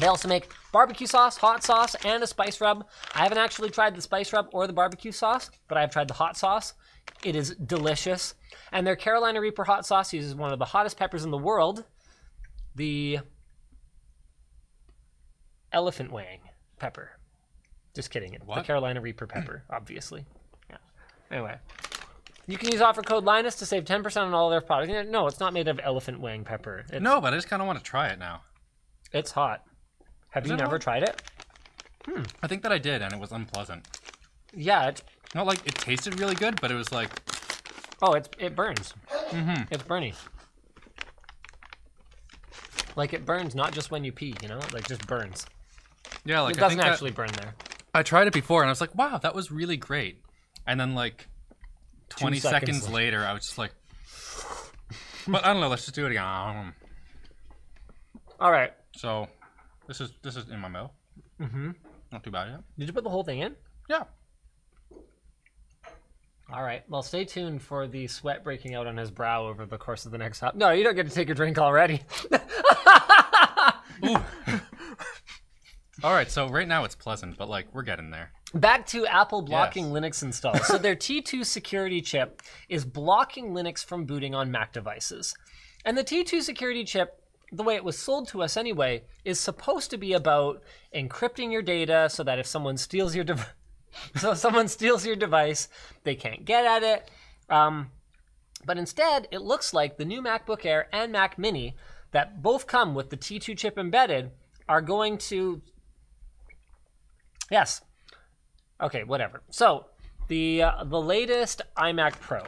They also make barbecue sauce, hot sauce, and a spice rub. I haven't actually tried the spice rub or the barbecue sauce, but I've tried the hot sauce. It is delicious. And their Carolina Reaper hot sauce uses one of the hottest peppers in the world, the elephant wang pepper. Just kidding. It's the Carolina Reaper pepper, obviously. Yeah. Anyway. You can use offer code Linus to save 10% on all their products. No, it's not made of elephant wang pepper. It's, no, but I just kind of want to try it now. It's hot. Have you never tried it? Hmm. I think that I did, and it was unpleasant. Yeah. It's, not like it tasted really good, but it was like... Oh, it burns. Mm-hmm. It's burning. Like, it burns not just when you pee, you know? Like, just burns. Yeah, like, it doesn't actually burn there. I tried it before, and I was like, wow, that was really great. And then, like, 20 seconds later, I was just like, but I don't know, let's just do it again. All right. So, this is in my mouth. Mm-hmm. Not too bad yet. Did you put the whole thing in? Yeah. All right. Well, stay tuned for the sweat breaking out on his brow over the course of the next hop. No, you don't get to take your drink already. Ooh. All right, so right now it's pleasant, but like we're getting there. Back to Apple blocking Linux installs. So their T2 security chip is blocking Linux from booting on Mac devices. And the T2 security chip, the way it was sold to us anyway, is supposed to be about encrypting your data so that if someone steals your device, they can't get at it. But instead, it looks like the new MacBook Air and Mac Mini that both come with the T2 chip embedded are going to, yes, okay, whatever. So the latest iMac Pro,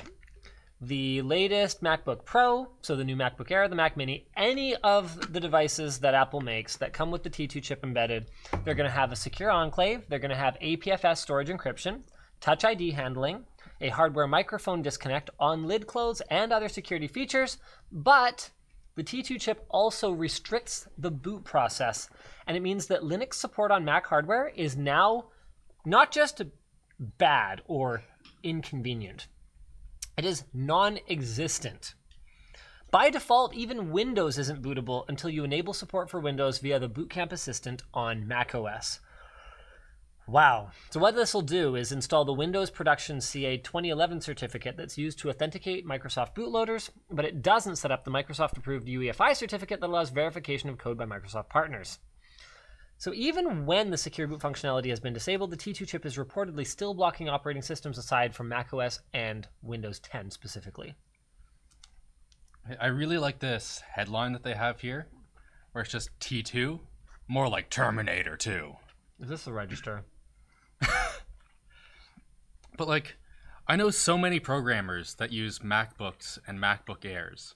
the latest MacBook Pro, so the new MacBook Air, the Mac Mini, any of the devices that Apple makes that come with the T2 chip embedded, they're gonna have a secure enclave, they're gonna have APFS storage encryption, Touch ID handling, a hardware microphone disconnect on lid close, and other security features, but the T2 chip also restricts the boot process, and it means that Linux support on Mac hardware is now not just bad or inconvenient. It is non-existent. By default, even Windows isn't bootable until you enable support for Windows via the Boot Camp Assistant on macOS. Wow. So what this will do is install the Windows Production CA 2011 certificate that's used to authenticate Microsoft bootloaders, but it doesn't set up the Microsoft-approved UEFI certificate that allows verification of code by Microsoft partners. So even when the secure boot functionality has been disabled, the T2 chip is reportedly still blocking operating systems aside from macOS and Windows 10 specifically. I really like this headline that they have here, where it's just T2, more like Terminator 2. Is this the register? But like, I know so many programmers that use MacBooks and MacBook Airs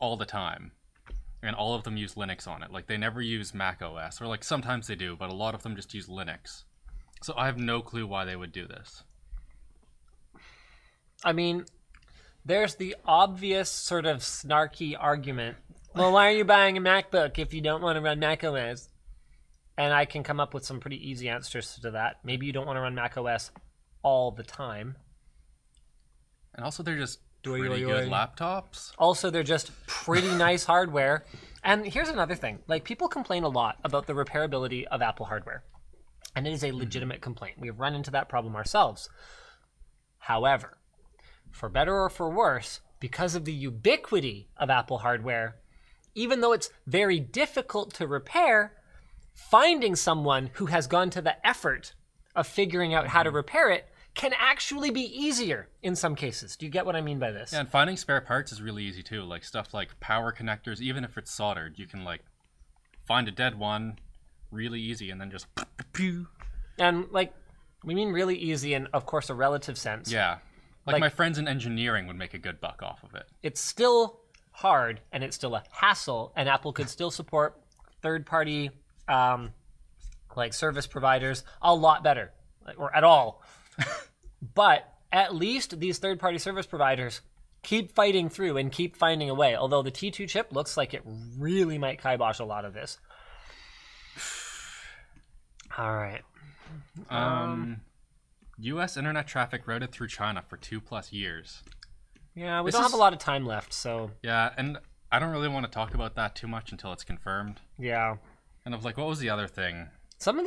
all the time. And all of them use Linux on it. Like, they never use Mac OS, or like sometimes they do, but a lot of them just use Linux. So I have no clue why they would do this. I mean, there's the obvious sort of snarky argument. Well, why are you buying a MacBook if you don't want to run Mac OS? And I can come up with some pretty easy answers to that. Maybe you don't want to run Mac OS all the time. And also they're just pretty good laptops. Also, they're just pretty nice hardware. And here's another thing. Like, people complain a lot about the repairability of Apple hardware. And it is a legitimate complaint. We have run into that problem ourselves. However, for better or for worse, because of the ubiquity of Apple hardware, even though it's very difficult to repair, finding someone who has gone to the effort of figuring out how to repair it can actually be easier in some cases. Do you get what I mean by this? Yeah, and finding spare parts is really easy too. Like stuff like power connectors, even if it's soldered, you can like find a dead one really easy and then just pew. And like, we mean really easy in, of course, a relative sense. Yeah. Like my friends in engineering would make a good buck off of it. It's still hard and it's still a hassle, and Apple could still support third-party like service providers a lot better, or at all. But at least these third-party service providers keep fighting through and keep finding a way, although the T2 chip looks like it really might kibosh a lot of this. All right. U.S. internet traffic routed through China for 2+ years. Yeah, we don't have a lot of time left, so... Yeah, and I don't really want to talk about that too much until it's confirmed. Yeah. And I was like, what was the other thing? Some of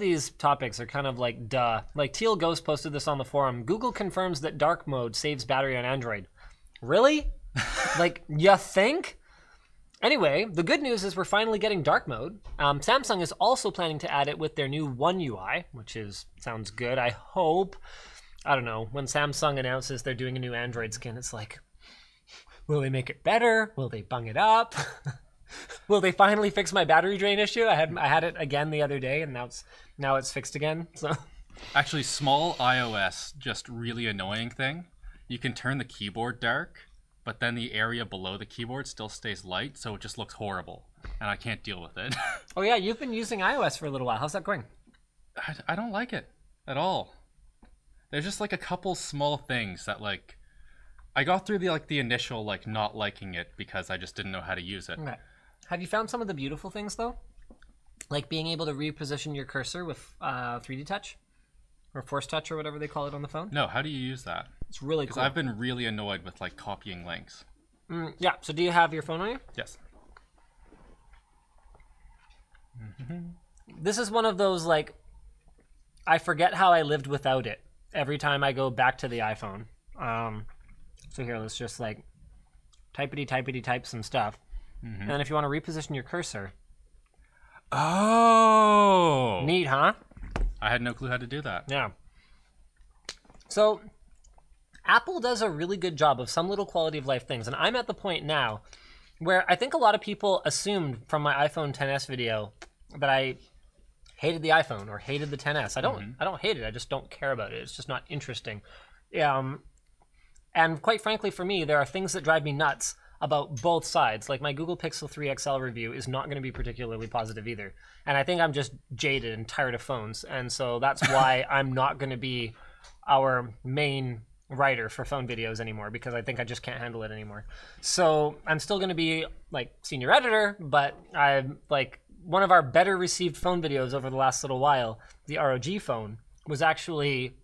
these topics are kind of like duh. Like Teal Ghost posted this on the forum. Google confirms that dark mode saves battery on Android. Really? Like, you think? Anyway, the good news is we're finally getting dark mode. Samsung is also planning to add it with their new One UI, which sounds good, I hope. I don't know. When Samsung announces they're doing a new Android skin, it's like, will they make it better? Will they bung it up? Will they finally fix my battery drain issue? I had it again the other day, and now it's fixed again. So, actually, small iOS, just really annoying thing. You can turn the keyboard dark, but then the area below the keyboard still stays light, so it just looks horrible, and I can't deal with it. Oh yeah, you've been using iOS for a little while. How's that going? I don't like it at all. There's just like a couple small things that like I got through the initial not liking it because I just didn't know how to use it. Okay. Have you found some of the beautiful things, though? Like being able to reposition your cursor with 3D Touch or Force Touch or whatever they call it on the phone? No, how do you use that? It's really cool. Because I've been really annoyed with, copying links. Yeah, so do you have your phone on you? Yes. Mm-hmm. This is one of those, I forget how I lived without it every time I go back to the iPhone. So here, let's just, typety-type some stuff. Mm-hmm. And if you want to reposition your cursor. Oh! Neat, huh? I had no clue how to do that. Yeah. So, Apple does a really good job of some little quality of life things. And I'm at the point now where I think a lot of people assumed from my iPhone XS video that I hated the iPhone or hated the XS. I don't. Mm-hmm. I don't hate it. I just don't care about it. It's just not interesting. And quite frankly, for me, there are things that drive me nuts about both sides. Like my Google Pixel 3 XL review is not going to be particularly positive either. And I think I'm just jaded and tired of phones. And so that's why I'm not going to be our main writer for phone videos anymore, because I think I just can't handle it anymore. So I'm still going to be like senior editor, but I'm like one of our better received phone videos over the last little while, the ROG phone, was actually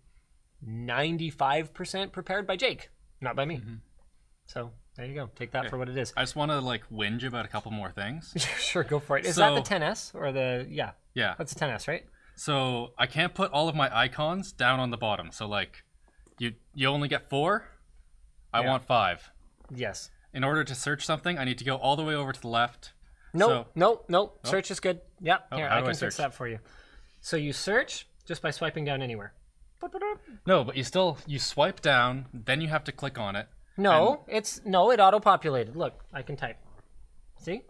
95% prepared by Jake, not by me. Mm-hmm. So there you go. Take that for what it is. I just want to like whinge about a couple more things. Sure, go for it. Is that the XS or the Yeah. That's the XS, right? So I can't put all of my icons down on the bottom. So like you only get 4. I want 5. Yes. In order to search something, I need to go all the way over to the left. Nope. Search is good. Yeah. Oh, here, I can fix that for you. So you search just by swiping down anywhere. No, but you swipe down, then you have to click on it. No, it auto-populated. Look, I can type. See?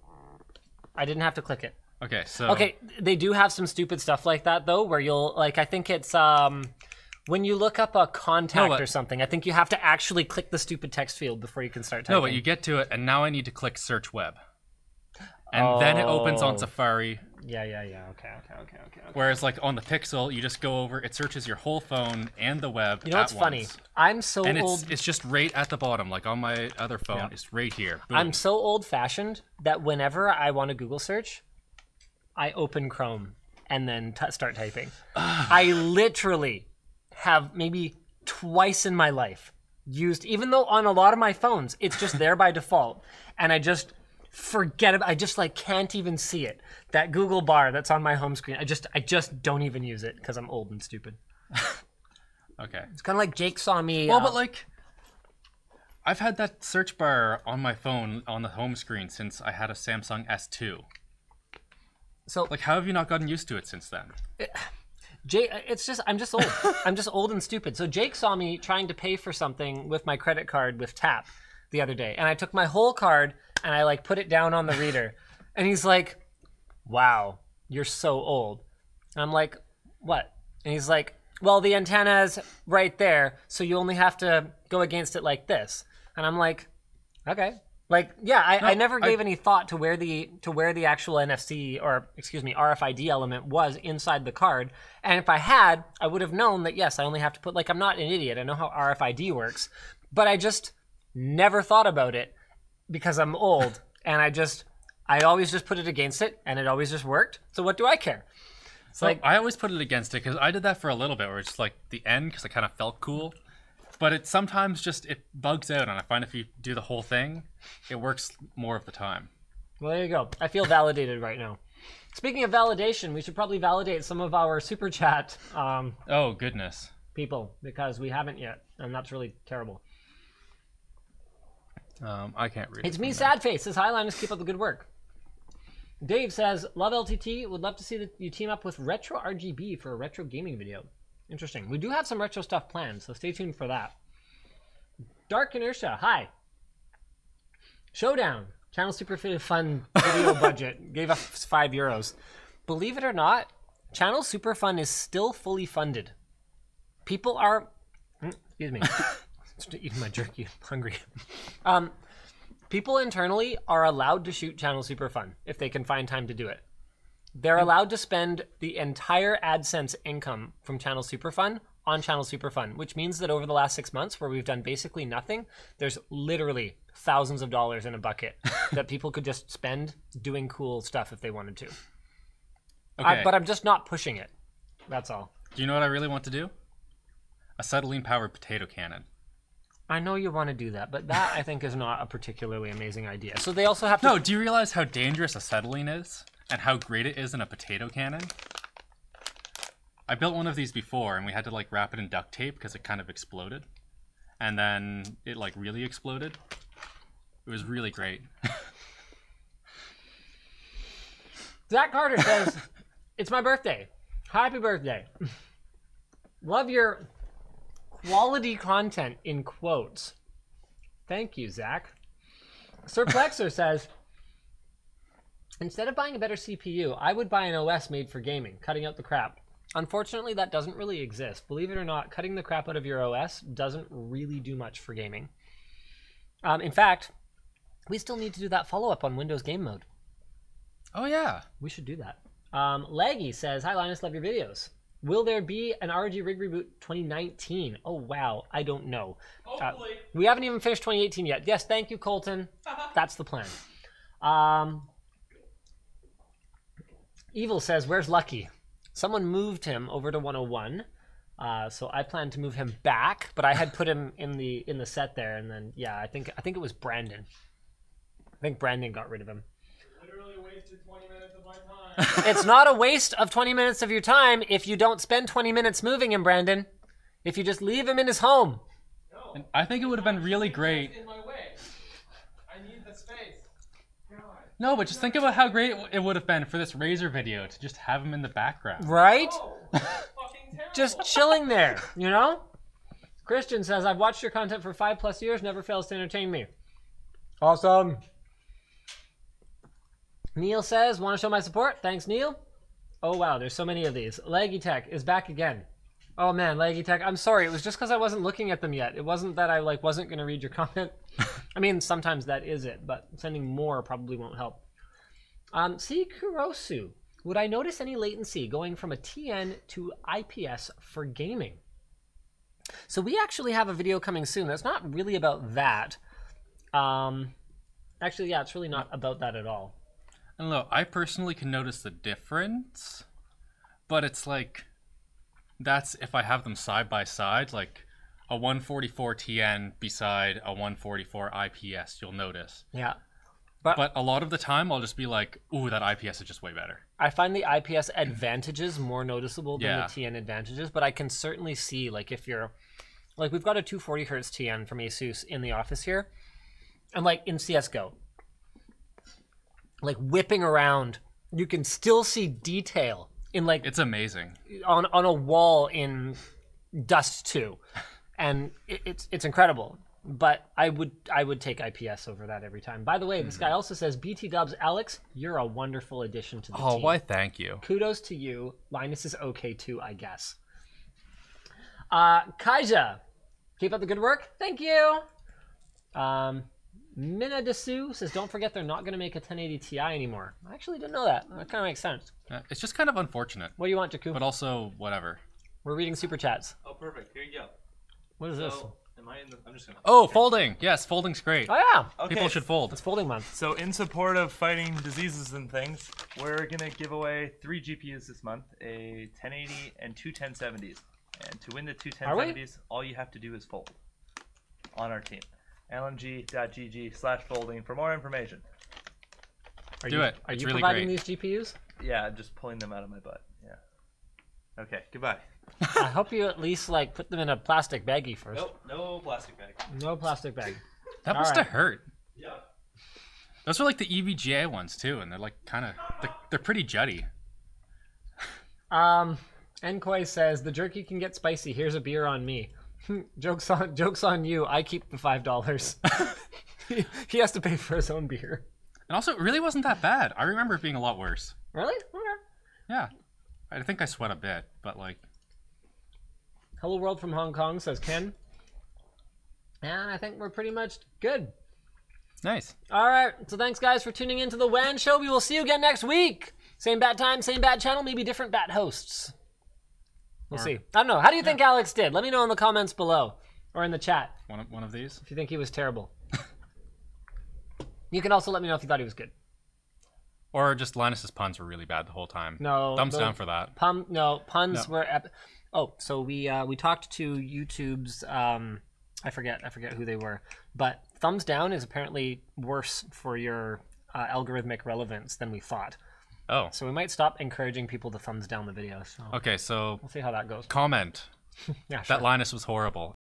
I didn't have to click it. Okay, so they do have some stupid stuff like that though, where you'll like I think it's when you look up a contact or something, I think you have to actually click the stupid text field before you can start typing. No, but you get to it and now I need to click search web. And then it opens on Safari. Yeah. Okay. Whereas like on the Pixel, you just go over, it searches your whole phone and the web. You know what's funny? I'm so old. It's just right at the bottom, like on my other phone, it's right here. Boom. I'm so old-fashioned that whenever I want to Google search, I open Chrome and then start typing. I literally have maybe twice in my life used, even though on a lot of my phones, it's just there by default, and I just forget about. I just like can't even see it. That Google bar that's on my home screen. I just don't even use it because I'm old and stupid. Okay. It's kind of like Jake saw me. Well, but like, I've had that search bar on my phone on the home screen since I had a Samsung S2. So like, how have you not gotten used to it since then? Jake, it's just I'm just old. I'm just old and stupid. So Jake saw me trying to pay for something with my credit card with Tap the other day, and I took my whole card. And I like put it down on the reader. And he's like, wow, you're so old. And I'm like, what? And he's like, well, the antenna's right there. So you only have to go against it like this. And I'm like, okay. Like, yeah, I never gave any thought to where the actual NFC or, excuse me, RFID element was inside the card. And if I had, I would have known that, yes, I only have to put, like, I'm not an idiot. I know how RFID works. But I just never thought about it. Because I'm old, and I always just put it against it, and it always just worked. So what do I care? It's like I always put it against it because I did that for a little bit, where it's like the end because I kind of felt cool. But it sometimes just it bugs out, and I find if you do the whole thing, it works more of the time. Well, there you go. I feel validated right now. Speaking of validation, we should probably validate some of our super chat. Oh goodness, people, because we haven't yet, and that's really terrible. I can't read. It's me, Sadface. Says, hi, Linus. Keep up the good work. Dave says, love LTT. Would love to see that you team up with Retro RGB for a retro gaming video. Interesting. We do have some retro stuff planned, so stay tuned for that. Dark Inertia. Hi. Showdown. Channel Super Fun video budget. Gave us €5. Believe it or not, Channel Super Fun is still fully funded. People are... Excuse me. Eating my jerky, I'm hungry. People internally are allowed to shoot Channel Super Fun if they can find time to do it. They're allowed to spend the entire AdSense income from Channel Super Fun on Channel Super Fun, which means that over the last 6 months, where we've done basically nothing, there's literally thousands of dollars in a bucket that people could just spend doing cool stuff if they wanted to. Okay. But I'm just not pushing it. That's all. Do you know what I really want to do? Acetylene-powered potato cannon. I know you want to do that, but that, I think, is not a particularly amazing idea. So they also have to... No, do you realize how dangerous acetylene is? And how great it is in a potato cannon? I built one of these before, and we had to, like, wrap it in duct tape because it kind of exploded. And then it, like, really exploded. It was really great. Zach Carter says, it's my birthday. Happy birthday. Love your... quality content in quotes. Thank you, Zach. Surplexer says, instead of buying a better CPU, I would buy an OS made for gaming, cutting out the crap. Unfortunately, that doesn't really exist. Believe it or not, cutting the crap out of your OS doesn't really do much for gaming. In fact, we still need to do that follow-up on Windows game mode. Oh, yeah. We should do that. Laggy says, hi, Linus, love your videos. Will there be an ROG Rig Reboot 2019? Oh, wow. I don't know. Hopefully. We haven't even finished 2018 yet. Yes, thank you, Colton. That's the plan. Evil says, where's Lucky? Someone moved him over to 101, so I planned to move him back, but I had put him in the set there, and then yeah, I think it was Brandon. I think Brandon got rid of him. Literally wasted 20 minutes of my time. It's not a waste of 20 minutes of your time if you don't spend 20 minutes moving him, Brandon. If you just leave him in his home. No. And I think it would have been really great. In my way. I need the space. No, but just think about how great it would have been for this Razer video to just have him in the background. Right? Oh, fucking terrible. Just chilling there, you know? Christian says, I've watched your content for 5+ years, never fails to entertain me. Awesome. Neil says, want to show my support? Thanks, Neil. Oh, wow, there's so many of these. Laggy Tech is back again. Oh, man, Laggy Tech, I'm sorry. It was just because I wasn't looking at them yet. It wasn't that I wasn't going to read your comment. I mean, sometimes that is it, but sending more probably won't help. See Kurosu, would I notice any latency going from a TN to IPS for gaming? So we actually have a video coming soon that's not really about that. Actually, yeah, it's really not about that at all. I don't know. I personally can notice the difference, but it's like... That's if I have them side by side, like a 144 TN beside a 144 IPS, you'll notice. Yeah. But a lot of the time, I'll just be like, ooh, that IPS is just way better. I find the IPS advantages more noticeable than the TN advantages, but I can certainly see, like, if you're, like, we've got a 240 Hertz TN from ASUS in the office here. And, like, in CSGO, like, whipping around, you can still see detail. In like it's amazing on a wall in Dust 2, and it's incredible. But I would take IPS over that every time. By the way, this guy also says BT Dubs Alex, you're a wonderful addition to the team. Oh, why? Thank you. Kudos to you. Linus is okay too, I guess. Kaija, keep up the good work. Thank you. Mina Desu says, don't forget they're not going to make a 1080 Ti anymore. I actually didn't know that. That kind of makes sense. It's just kind of unfortunate. What do you want, Jakub? But also, whatever. We're reading Super Chats. Oh, perfect. Here you go. What is this? Am I in the... I'm just going to... Oh, folding. Yes, folding's great. Oh, yeah. Okay. People should fold. It's folding month. So in support of fighting diseases and things, we're going to give away 3 GPUs this month, a 1080 and two 1070s. And to win the two 1070s, all you have to do is fold on our team. lmg.gg/folding for more information. Are you really providing these GPUs? Yeah, I'm just pulling them out of my butt. Yeah. Okay, goodbye. I hope you at least like put them in a plastic baggie first. Nope, no plastic bag. No plastic bag. That must have hurt. Yeah. Those are like the EVGA ones too, and they're like kind of they're pretty jutty. Enkoi says the jerky can get spicy. Here's a beer on me. Joke's on you. I keep the $5. He has to pay for his own beer. And also, it really wasn't that bad. I remember it being a lot worse. Really? Okay. Yeah. I think I sweat a bit, but like... Hello World from Hong Kong says Ken. And I think we're pretty much good. Nice. All right. So thanks, guys, for tuning in to the WAN Show. We will see you again next week. Same bat time, same bat channel, maybe different bat hosts. We'll see. I don't know. How do you think Alex did? Let me know in the comments below or in the chat. One of these? If you think he was terrible. You can also let me know if you thought he was good. Or just Linus's puns were really bad the whole time. No. Thumbs down for that. No, puns were... Oh, so we talked to YouTube's... I forget who they were. But thumbs down is apparently worse for your algorithmic relevance than we thought. Oh. So we might stop encouraging people to thumbs down the video. So. Okay, so we'll see how that goes. Comment. Yeah, sure. That Linus was horrible.